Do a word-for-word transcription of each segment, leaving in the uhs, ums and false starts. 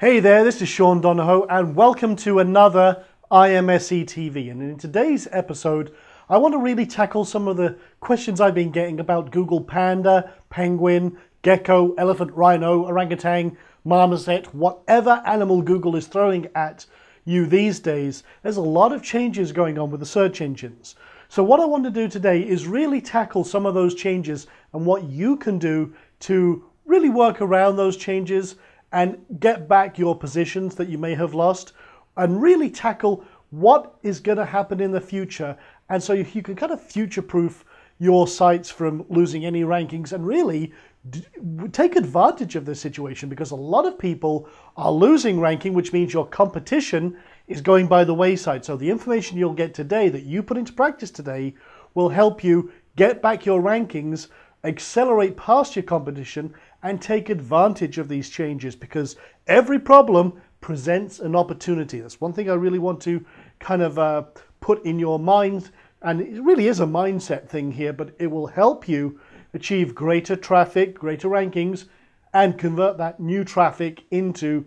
Hey there, this is Sean Donahoe and welcome to another I M S C T V. And in today's episode, I want to really tackle some of the questions I've been getting about Google Panda, Penguin, Gecko, Elephant, Rhino, Orangutan, Marmoset, whatever animal Google is throwing at you these days. There's a lot of changes going on with the search engines. So what I want to do today is really tackle some of those changes and what you can do to really work around those changes and get back your positions that you may have lost and really tackle what is going to happen in the future. And so you can kind of future-proof your sites from losing any rankings and really d take advantage of this situation, because a lot of people are losing ranking, which means your competition is going by the wayside. So the information you'll get today that you put into practice today will help you get back your rankings, accelerate past your competition, and take advantage of these changes, because every problem presents an opportunity. That's one thing I really want to kind of uh, put in your mind, and it really is a mindset thing here, but it will help you achieve greater traffic, greater rankings, and convert that new traffic into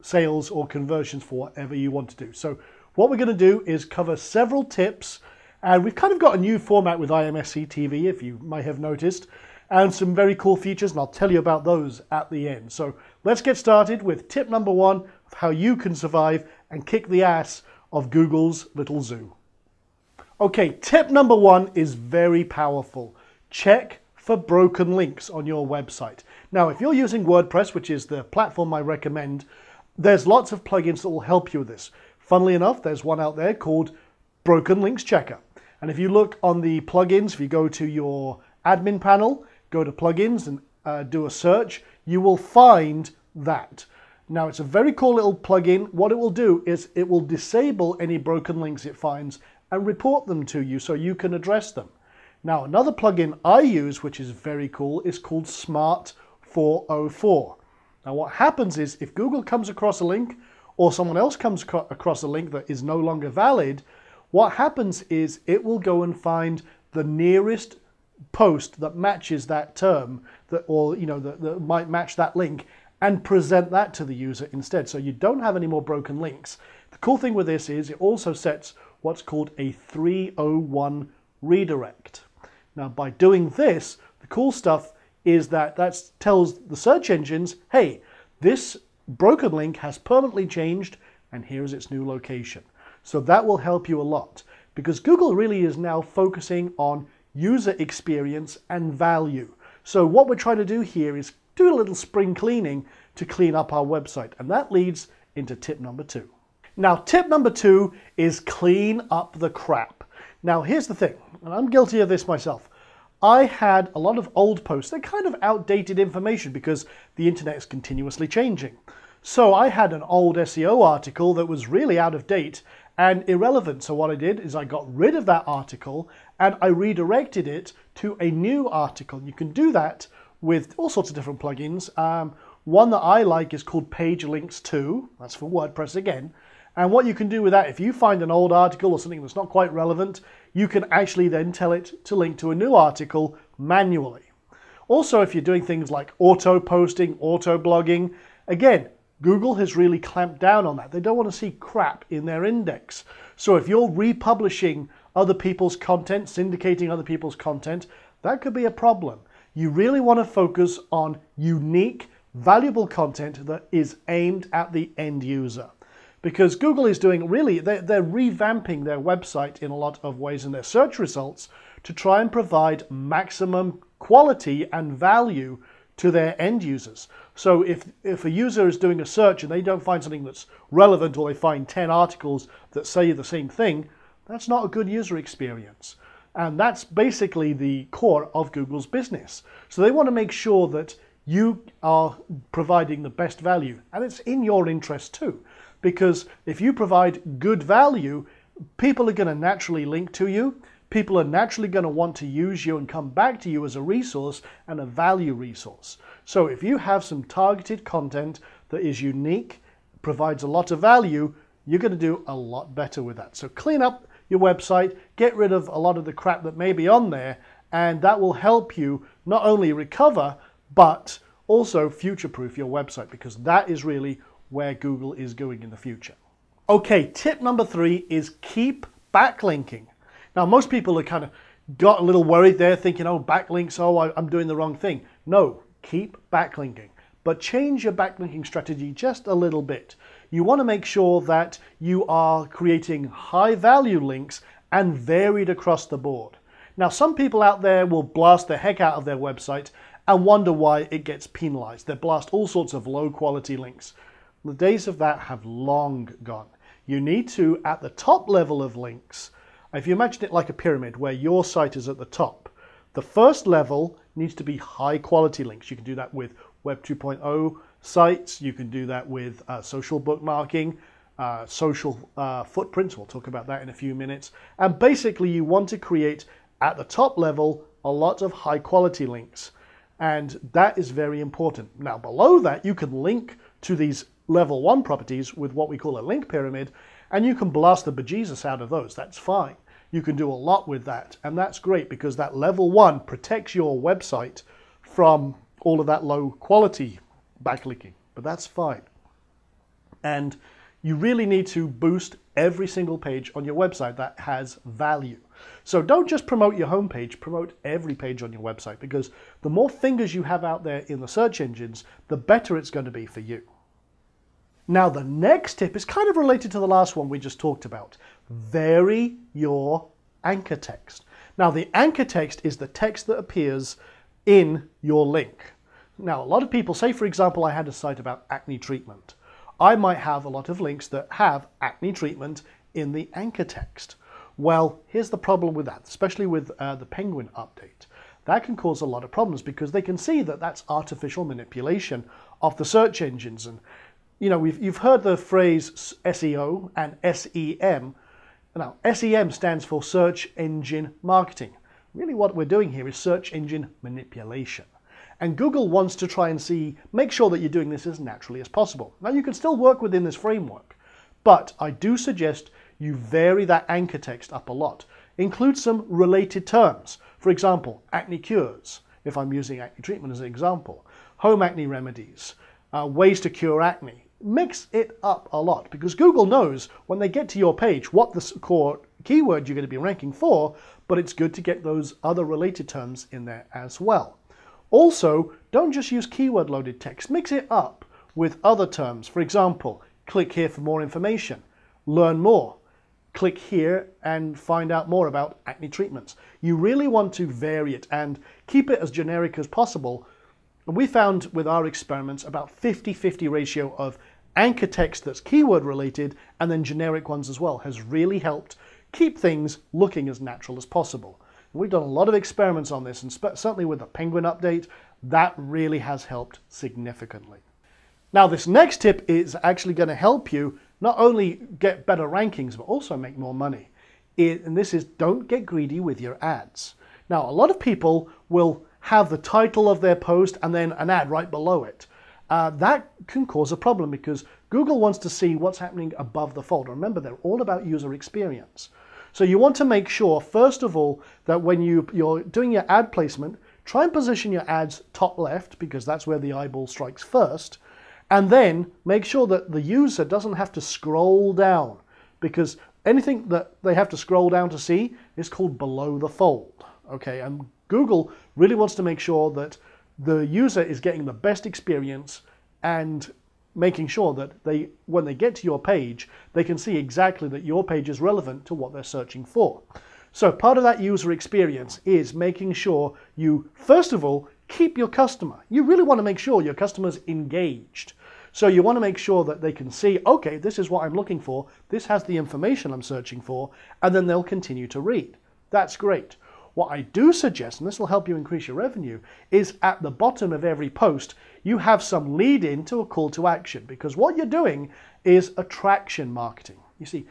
sales or conversions for whatever you want to do. So what we're going to do is cover several tips, and we've kind of got a new format with I M S C T V, if you might have noticed, and some very cool features, and I'll tell you about those at the end. So let's get started with tip number one of how you can survive and kick the ass of Google's little zoo. Okay, tip number one is very powerful. Check for broken links on your website. Now, if you're using WordPress, which is the platform I recommend, there's lots of plugins that will help you with this. Funnily enough, there's one out there called Broken Links Checker. And if you look on the plugins, if you go to your admin panel, go to plugins and uh, do a search, you will find that. Now, it's a very cool little plugin. What it will do is it will disable any broken links it finds and report them to you so you can address them. Now, another plugin I use, which is very cool, is called Smart four oh four. Now, what happens is if Google comes across a link or someone else comes across a link that is no longer valid, what happens is it will go and find the nearest post that matches that term, that, or you know, that, that might match that link, and present that to the user instead. So you don't have any more broken links. The cool thing with this is it also sets what's called a three oh one redirect. Now, by doing this, the cool stuff is that that tells the search engines, hey, this broken link has permanently changed and here's its new location. So that will help you a lot, because Google really is now focusing on user experience and value. So what we're trying to do here is do a little spring cleaning to clean up our website, and that leads into tip number two. Now, tip number two is clean up the crap. Now, here's the thing, and I'm guilty of this myself. I had a lot of old posts. They're kind of outdated information because the internet is continuously changing. So I had an old S E O article that was really out of date and irrelevant. So what I did is I got rid of that article and I redirected it to a new article. You can do that with all sorts of different plugins. Um, one that I like is called Page Links two. That's for WordPress again. And what you can do with that, if you find an old article or something that's not quite relevant, you can actually then tell it to link to a new article manually. Also, if you're doing things like auto-posting, auto-blogging, again, Google has really clamped down on that. They don't want to see crap in their index. So if you're republishing other people's content, syndicating other people's content, that could be a problem. You really want to focus on unique, valuable content that is aimed at the end user. Because Google is doing really, they're, they're revamping their website in a lot of ways and their search results to try and provide maximum quality and value to their end users. So if, if a user is doing a search and they don't find something that's relevant, or they find ten articles that say the same thing, that's not a good user experience. And that's basically the core of Google's business. So they want to make sure that you are providing the best value. And it's in your interest too, because if you provide good value, people are going to naturally link to you. People are naturally going to want to use you and come back to you as a resource and a value resource. So if you have some targeted content that is unique, provides a lot of value, you're going to do a lot better with that. So clean up your website, get rid of a lot of the crap that may be on there, and that will help you not only recover, but also future-proof your website, because that is really where Google is going in the future. Okay, tip number three is keep backlinking. Now, most people are kind of got a little worried there thinking, oh, backlinks, oh, I'm doing the wrong thing. No, keep backlinking, but change your backlinking strategy just a little bit. You want to make sure that you are creating high value links and varied across the board. Now, some people out there will blast the heck out of their website and wonder why it gets penalized. They blast all sorts of low quality links. The days of that have long gone. You need to, at the top level of links, if you imagine it like a pyramid where your site is at the top, the first level needs to be high quality links. You can do that with Web two point oh sites, you can do that with uh, social bookmarking, uh, social uh, footprints, we'll talk about that in a few minutes. And basically you want to create at the top level a lot of high quality links, and that is very important. Now below that you can link to these level one properties with what we call a link pyramid, and you can blast the bejesus out of those, that's fine. You can do a lot with that, and that's great because that level one protects your website from all of that low quality backlinking, but that's fine. And you really need to boost every single page on your website that has value. So don't just promote your homepage, promote every page on your website, because the more fingers you have out there in the search engines, the better it's going to be for you. Now the next tip is kind of related to the last one we just talked about. Vary your anchor text. Now the anchor text is the text that appears in your link. Now a lot of people say, for example, I had a site about acne treatment. I might have a lot of links that have acne treatment in the anchor text. Well, here's the problem with that, especially with uh, the Penguin update. That can cause a lot of problems because they can see that that's artificial manipulation of the search engines. And you know, we've, you've heard the phrase S E O and S E M. Now, S E M stands for search engine marketing. Really what we're doing here is search engine manipulation. And Google wants to try and see, make sure that you're doing this as naturally as possible. Now, you can still work within this framework, but I do suggest you vary that anchor text up a lot. Include some related terms. For example, acne cures, if I'm using acne treatment as an example, home acne remedies, uh, ways to cure acne. Mix it up a lot because Google knows when they get to your page what the core keyword you're going to be ranking for, but it's good to get those other related terms in there as well. Also, don't just use keyword loaded text, mix it up with other terms. For example, click here for more information, learn more, click here and find out more about acne treatments. You really want to vary it and keep it as generic as possible. And we found with our experiments about fifty fifty ratio of anchor text that's keyword related and then generic ones as well has really helped keep things looking as natural as possible. And we've done a lot of experiments on this, and certainly with the Penguin update, that really has helped significantly. Now this next tip is actually going to help you not only get better rankings, but also make more money. It, and this is don't get greedy with your ads. Now a lot of people will have the title of their post and then an ad right below it. Uh, that can cause a problem because Google wants to see what's happening above the fold. Remember, they're all about user experience. So you want to make sure, first of all, that when you, you're doing your ad placement, try and position your ads top left because that's where the eyeball strikes first. And then make sure that the user doesn't have to scroll down, because anything that they have to scroll down to see is called below the fold. Okay, and Google really wants to make sure that the user is getting the best experience and making sure that they, when they get to your page, they can see exactly that your page is relevant to what they're searching for. So part of that user experience is making sure you, first of all, keep your customer. You really want to make sure your customer's engaged. So you want to make sure that they can see, okay, this is what I'm looking for, this has the information I'm searching for, and then they'll continue to read. That's great. What I do suggest, and this will help you increase your revenue, is at the bottom of every post, you have some lead in to a call to action, because what you're doing is attraction marketing. You see,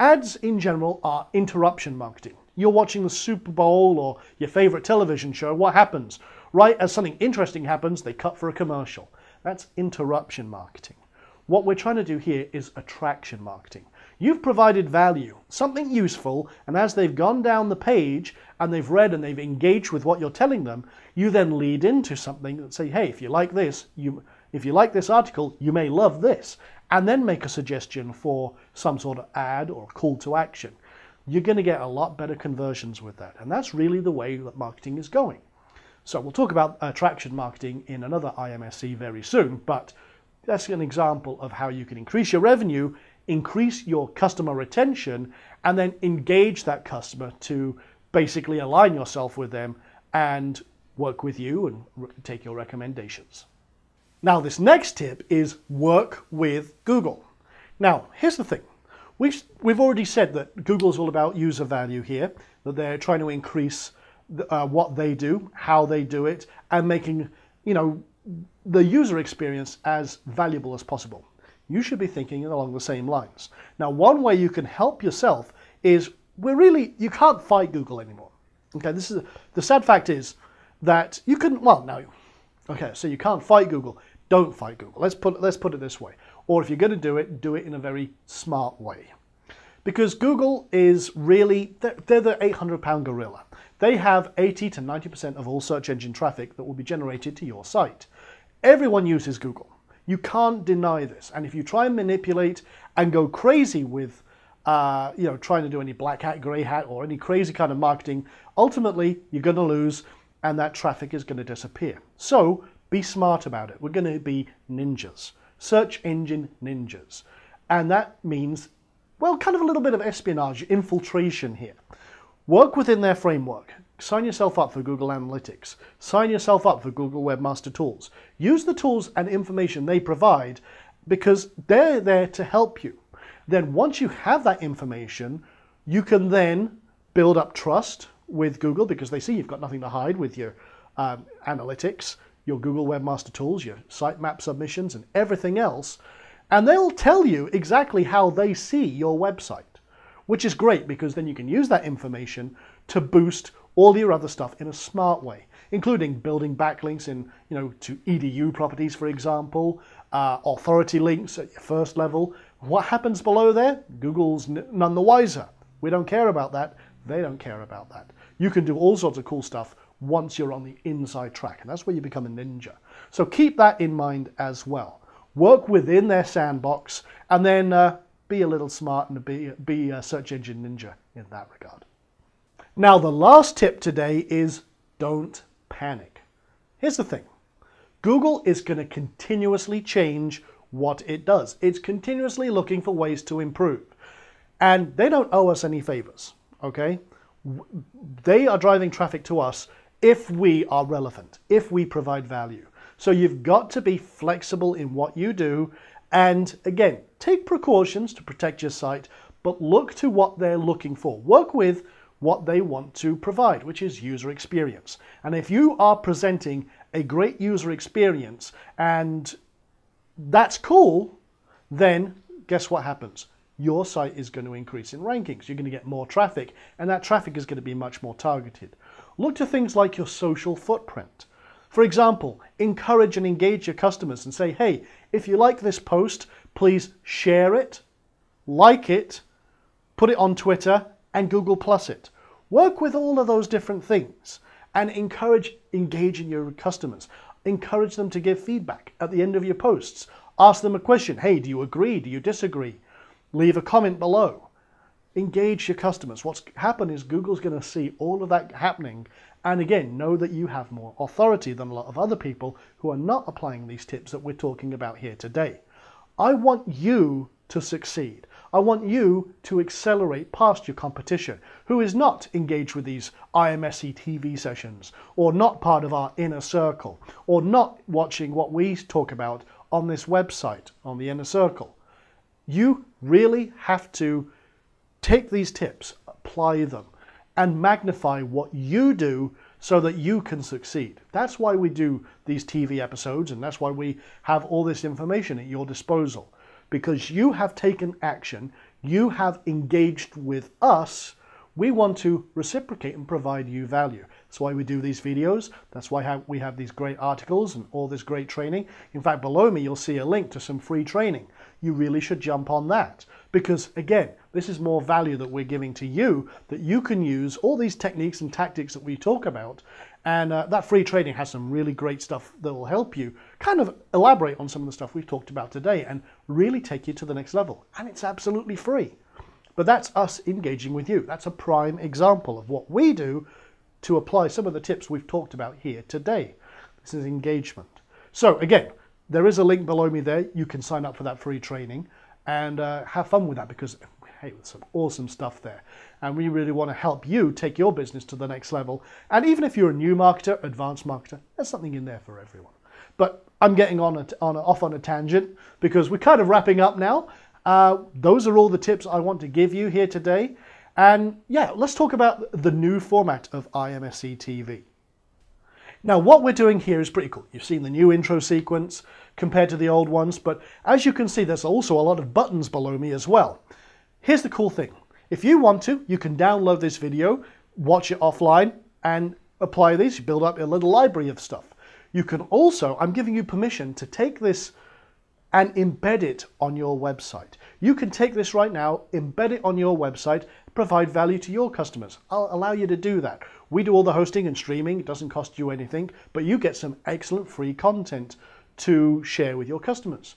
ads in general are interruption marketing. You're watching the Super Bowl or your favorite television show, what happens? Right as something interesting happens, they cut for a commercial. That's interruption marketing. What we're trying to do here is attraction marketing. You've provided value, something useful, and as they've gone down the page and they've read and they've engaged with what you're telling them, you then lead into something that say, hey, if you like this, you, if you like this article, you may love this. and then make a suggestion for some sort of ad or call to action, you're going to get a lot better conversions with that. And that's really the way that marketing is going. So we'll talk about attraction marketing in another I M S C very soon, but that's an example of how you can increase your revenue, increase your customer retention, and then engage that customer to basically align yourself with them and work with you and take your recommendations. Now, this next tip is work with Google. Now, here's the thing. We've, we've already said that Google's all about user value here, that they're trying to increase the, uh, what they do, how they do it, and making, you know, the user experience as valuable as possible. You should be thinking along the same lines. Now, one way you can help yourself is we're really, you can't fight Google anymore. Okay, this is, the sad fact is that you couldn't, well, no, okay, so you can't fight Google. Don't fight Google. Let's put, let's put it this way. Or if you're going to do it, do it in a very smart way. Because Google is really, they're, they're the eight hundred pound gorilla. They have eighty to ninety percent of all search engine traffic that will be generated to your site. Everyone uses Google. You can't deny this. And if you try and manipulate and go crazy with, uh, you know, trying to do any black hat, grey hat, or any crazy kind of marketing, ultimately you're going to lose and that traffic is going to disappear. So be smart about it. We're going to be ninjas, search engine ninjas. And that means, well, kind of a little bit of espionage, infiltration here. Work within their framework. Sign yourself up for Google Analytics. Sign yourself up for Google Webmaster Tools. Use the tools and information they provide because they're there to help you. Then once you have that information, you can then build up trust with Google because they see you've got nothing to hide with your um, analytics, your Google Webmaster Tools, your sitemap submissions, and everything else. And they'll tell you exactly how they see your website, which is great because then you can use that information to boost all your other stuff in a smart way, including building backlinks in, you know, to E D U properties, for example, uh, authority links at your first level. What happens below there? Google's none the wiser. We don't care about that. They don't care about that. You can do all sorts of cool stuff once you're on the inside track, and that's where you become a ninja. So keep that in mind as well. Work within their sandbox, and then uh, be a little smart and be, be a search engine ninja in that regard. Now, the last tip today is don't panic. Here's the thing. Google is going to continuously change what it does. It's continuously looking for ways to improve. And they don't owe us any favors, okay? They are driving traffic to us if we are relevant, if we provide value. So you've got to be flexible in what you do. And again, take precautions to protect your site, but look to what they're looking for. Work with what they want to provide, which is user experience. And if you are presenting a great user experience and that's cool, then guess what happens? Your site is going to increase in rankings. You're going to get more traffic, and that traffic is going to be much more targeted. Look to things like your social footprint. For example, encourage and engage your customers and say, hey, if you like this post, please share it, like it, put it on Twitter, and Google Plus it. Work with all of those different things and encourage engaging your customers. Encourage them to give feedback at the end of your posts. Ask them a question. Hey, do you agree? Do you disagree? Leave a comment below. Engage your customers. What's happened is Google's going to see all of that happening. And again, know that you have more authority than a lot of other people who are not applying these tips that we're talking about here today. I want you to succeed. I want you to accelerate past your competition, who is not engaged with these I M S C T V sessions, or not part of our inner circle, or not watching what we talk about on this website, on the inner circle. You really have to take these tips, apply them, and magnify what you do so that you can succeed. That's why we do these T V episodes, and that's why we have all this information at your disposal. Because you have taken action, you have engaged with us, we want to reciprocate and provide you value. That's why we do these videos, that's why we have these great articles and all this great training. In fact, below me you'll see a link to some free training. You really should jump on that, because again, this is more value that we're giving to you that you can use all these techniques and tactics that we talk about And uh, that free training has some really great stuff that will help you kind of elaborate on some of the stuff we've talked about today and really take you to the next level. And it's absolutely free. But that's us engaging with you. That's a prime example of what we do to apply some of the tips we've talked about here today. This is engagement. So again, there is a link below me there. You can sign up for that free training and uh, have fun with that, because hey, there's some awesome stuff there. And we really want to help you take your business to the next level. And even if you're a new marketer, advanced marketer, there's something in there for everyone. But I'm getting on, a t on a, off on a tangent because we're kind of wrapping up now. Uh, those are all the tips I want to give you here today. And yeah, let's talk about the new format of I M S C T V. Now, what we're doing here is pretty cool. You've seen the new intro sequence compared to the old ones, but as you can see, there's also a lot of buttons below me as well. Here's the cool thing. If you want to, you can download this video, watch it offline, and apply these. You build up a little library of stuff. You can also, I'm giving you permission to take this and embed it on your website. You can take this right now, embed it on your website, provide value to your customers. I'll allow you to do that. We do all the hosting and streaming. It doesn't cost you anything, but you get some excellent free content to share with your customers.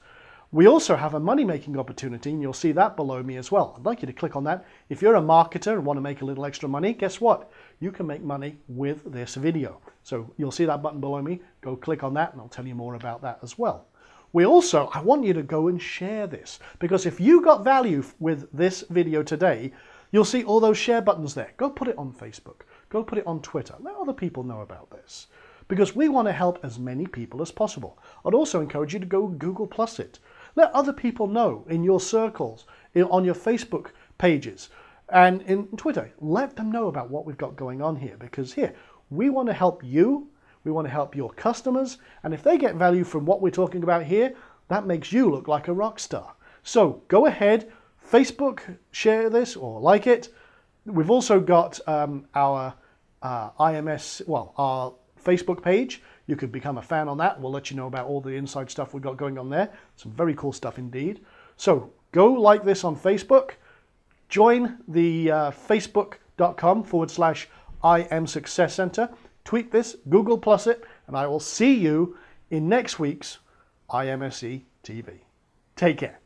We also have a money-making opportunity, and you'll see that below me as well. I'd like you to click on that. If you're a marketer and want to make a little extra money, guess what? You can make money with this video. So you'll see that button below me. Go click on that, and I'll tell you more about that as well. We also, I want you to go and share this, because if you got value with this video today, you'll see all those share buttons there. Go put it on Facebook. Go put it on Twitter. Let other people know about this, because we want to help as many people as possible. I'd also encourage you to go Google Plus it. Let other people know in your circles, in, on your Facebook pages and in Twitter. Let them know about what we've got going on here, because here, we want to help you. We want to help your customers, and if they get value from what we're talking about here, that makes you look like a rock star. So go ahead, Facebook, share this or like it. We've also got um, our uh, I M S, well, our Facebook page. You could become a fan on that. We'll let you know about all the inside stuff we've got going on there. Some very cool stuff indeed. So go like this on Facebook. Join the uh, facebook.com forward slash IM Success Center. Tweet this, Google Plus it, and I will see you in next week's I M S C T V. Take care.